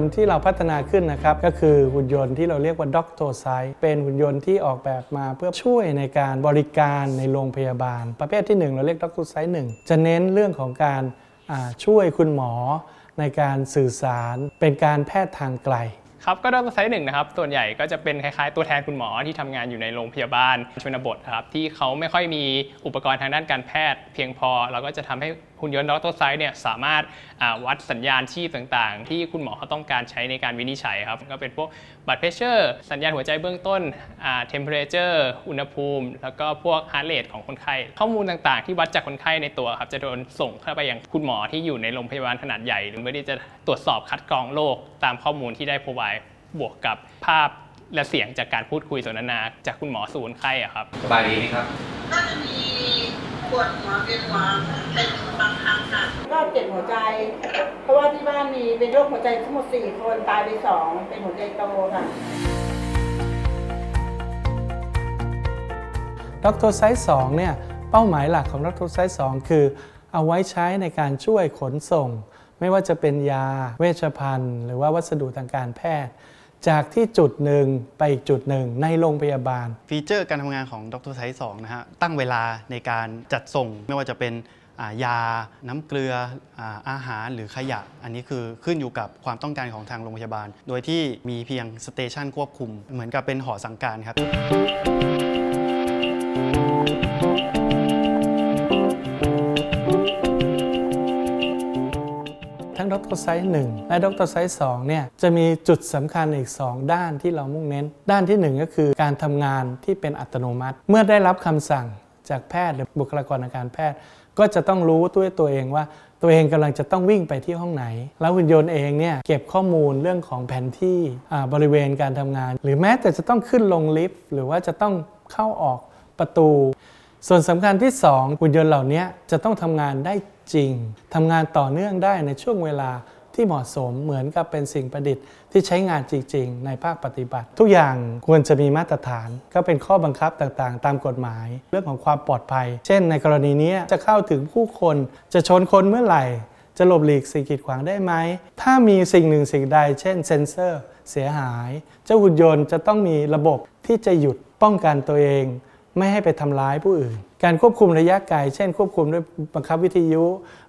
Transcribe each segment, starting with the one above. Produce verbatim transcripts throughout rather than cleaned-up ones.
นต์ที่เราพัฒนาขึ้นนะครับก็คือหุ่นยนต์ที่เราเรียกว่าด็อกโตไซต์เป็นหุ่นยนต์ที่ออกแบบมาเพื่อช่วยในการบริการในโรงพยาบาลประเภทที่หนึ่งเราเรียกด็อกโตไซต์หนึ่งจะเน้นเรื่องของการช่วยคุณหมอในการสื่อสารเป็นการแพทย์ทางไกลครับก็ด็อกโตไซต์หนึ่งนะครับส่วนใหญ่ก็จะเป็นคล้ายๆตัวแทนคุณหมอที่ทำงานอยู่ในโรงพยาบาลชนบทครับที่เขาไม่ค่อยมีอุปกรณ์ทางด้านการแพทย์เพียงพอเราก็จะทำให้หุ่นยนต์ด็อกโตไซต์เนี่ยสามารถวัดสัญญาณชีพต่างๆที่คุณหมอเขาต้องการใช้ในการวินิจฉัยครับก็เป็นพวกบัดเพรสเชอร์สัญญาณหัวใจเบื้องต้นเทมเพอเรเจอร์อุณหภูมิแล้วก็พวกฮาร์ทเรทของคนไข้ข้อมูลต่างๆที่วัดจากคนไข้ในตัวครับจะโดนส่งเข้าไปยังคุณหมอที่อยู่ในโรงพยาบาลขนาดใหญ่หรือเพื่อที่จะตรวจสอบคัดกรองโรคตามข้อมูลที่ได้ provide บวกกับภาพและเสียงจากการพูดคุยสนทนาจากคุณหมอสู่คนไข้ครับสบายดีไหมครับก็จะมีปวดหัวเวียนหัวเป็นบางครั้งค่ะก็เจ็บหัวใจเพราะว่าที่บ้านมีเป็นโรคหัวใจทั้งหมดสี่คนตายไปสองเป็นหัวใจโตค่ะด็อกโตไซต์สองเนี่ยเป้าหมายหลักของด็อกโตไซต์สองคือเอาไว้ใช้ในการช่วยขนส่งไม่ว่าจะเป็นยาเวชภัณฑ์หรือว่าวัสดุทางการแพทย์จากที่จุดหนึ่งไปอีกจุดหนึ่งในโรงพยาบาลฟีเจอร์การทำงานของด็อกโตไซต์สองนะฮะตั้งเวลาในการจัดส่งไม่ว่าจะเป็นยาน้ำเกลืออาหารหรือขยะอันนี้คือขึ้นอยู่กับความต้องการของทางโรงพยาบาลโดยที่มีเพียงสเตชันควบคุมเหมือนกับเป็นหอสั่งการครับด็อกโตไซต์หนึ่งและด็อกโตไซต์สองเนี่ยจะมีจุดสำคัญอีกสองด้านที่เรามุ่งเน้นด้านที่หนึ่งก็คือการทำงานที่เป็นอัตโนมัติเมื่อได้รับคำสั่งจากแพทย์หรือบุคลากรทางการแพทย์ก็จะต้องรู้ด้วยตัวเองว่าตัวเองกำลังจะต้องวิ่งไปที่ห้องไหนแล้วหุ่นยนต์เองเนี่ยเก็บข้อมูลเรื่องของแผนที่บริเวณการทำงานหรือแม้แต่จะต้องขึ้นลงลิฟต์หรือว่าจะต้องเข้าออกประตูส่วนสำคัญที่สองหุ่นยนต์เหล่านี้จะต้องทำงานได้จริงทำงานต่อเนื่องได้ในช่วงเวลาที่เหมาะสมเหมือนกับเป็นสิ่งประดิษฐ์ที่ใช้งานจริงๆในภาคปฏิบัติทุกอย่างควรจะมีมาตรฐานก็เป็นข้อบังคับต่างๆตามกฎหมายเรื่องของความปลอดภัยเช่นในกรณีนี้จะเข้าถึงผู้คนจะชนคนเมื่อไหร่จะหลบหลีกสิ่งกีดขวางได้ไหมถ้ามีสิ่งหนึ่งสิ่งใดเช่นเซ็นเซอร์เสียหายเจ้าหุ่นยนต์จะต้องมีระบบที่จะหยุดป้องกันตัวเองไม่ให้ไปทำร้ายผู้อื่นการควบคุมระยะไกลเช่นควบคุมด้วยบังคับวิทยุ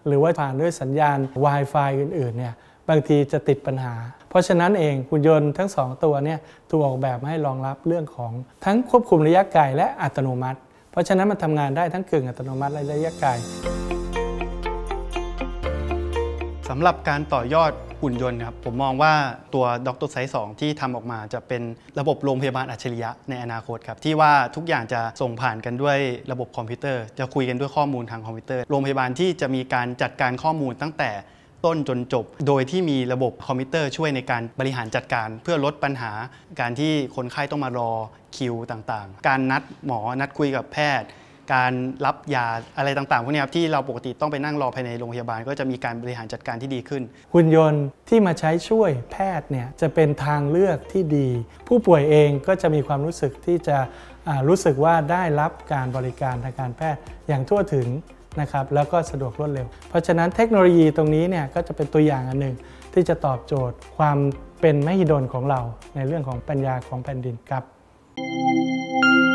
หรือว่าผ่านด้วยสัญญาณ Wi-Fi อื่นๆเนี่ยบางทีจะติดปัญหาเพราะฉะนั้นเองหุ่นยนต์ทั้งสองตัวเนี่ยถูกออกแบบให้รองรับเรื่องของทั้งควบคุมระยะไกลและอัตโนมัติเพราะฉะนั้นมันทำงานได้ทั้งกึ่งอัตโนมัติและระยะไกลสำหรับการต่อยอดหุ่นยนต์ครับผมมองว่าตัวด็อกโตไซต์สองที่ทำออกมาจะเป็นระบบโรงพยาบาลอัจฉริยะในอนาคตครับที่ว่าทุกอย่างจะส่งผ่านกันด้วยระบบคอมพิวเตอร์จะคุยกันด้วยข้อมูลทางคอมพิวเตอร์โรงพยาบาลที่จะมีการจัดการข้อมูลตั้งแต่ต้นจนจบโดยที่มีระบบคอมพิวเตอร์ช่วยในการบริหารจัดการเพื่อลดปัญหาการที่คนไข้ต้องมารอคิวต่างๆการนัดหมอนัดคุยกับแพทย์การรับยาอะไรต่างๆพวกนี้ครับที่เราปกติต้องไปนั่งรอภายในโรงพยาบาลก็จะมีการบริหารจัดการที่ดีขึ้นหุ่นยนต์ที่มาใช้ช่วยแพทย์เนี่ยจะเป็นทางเลือกที่ดีผู้ป่วยเองก็จะมีความรู้สึกที่จะรู้สึกว่าได้รับการบริการทางการแพทย์อย่างทั่วถึงนะครับแล้วก็สะดวกรวดเร็วเพราะฉะนั้นเทคโนโลยีตรงนี้เนี่ยก็จะเป็นตัวอย่างอันหนึ่งที่จะตอบโจทย์ความเป็นมหิดลของเราในเรื่องของปัญญาของแผ่นดินครับ